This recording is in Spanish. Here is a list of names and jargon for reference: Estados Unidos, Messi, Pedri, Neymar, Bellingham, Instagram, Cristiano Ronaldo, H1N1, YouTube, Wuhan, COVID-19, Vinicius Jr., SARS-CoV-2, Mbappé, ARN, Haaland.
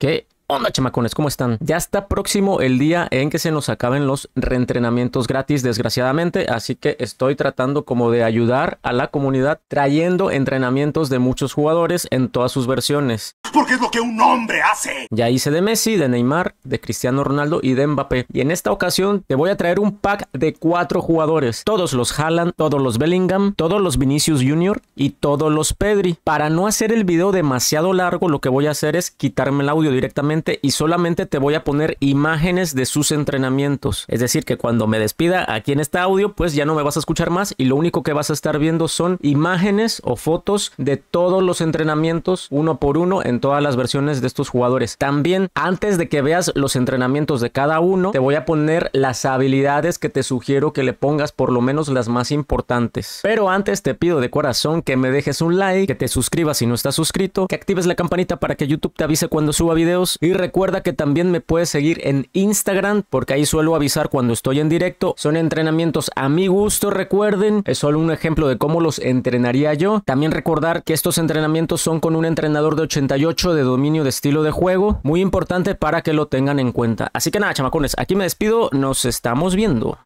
¿Qué onda, chamacones? ¿Cómo están? Ya está próximo el día en que se nos acaben los reentrenamientos gratis, desgraciadamente, así que estoy tratando como de ayudar a la comunidad trayendo entrenamientos de muchos jugadores en todas sus versiones. Porque es lo que un hombre hace. Ya hice de Messi, de Neymar, de Cristiano Ronaldo y de Mbappé. Y en esta ocasión te voy a traer un pack de 4 jugadores. Todos los Haaland, todos los Bellingham, todos los Vinicius Jr. y todos los Pedri. Para no hacer el video demasiado largo, lo que voy a hacer es quitarme el audio directamente y solamente te voy a poner imágenes de sus entrenamientos. Es decir, que cuando me despida aquí en este audio, pues ya no me vas a escuchar más y lo único que vas a estar viendo son imágenes o fotos de todos los entrenamientos, uno por uno, en todas las versiones de estos jugadores. También, antes de que veas los entrenamientos de cada uno, te voy a poner las habilidades que te sugiero que le pongas, por lo menos las más importantes. Pero antes te pido de corazón que me dejes un like, que te suscribas si no estás suscrito, que actives la campanita para que YouTube te avise cuando suba videos, y recuerda que también me puedes seguir en Instagram, porque ahí suelo avisar cuando estoy en directo. Son entrenamientos a mi gusto, recuerden, es solo un ejemplo de cómo los entrenaría yo. También recordar que estos entrenamientos son con un entrenador de 88 de dominio de estilo de juego, muy importante para que lo tengan en cuenta. Así que nada, chamacones, aquí me despido, nos estamos viendo.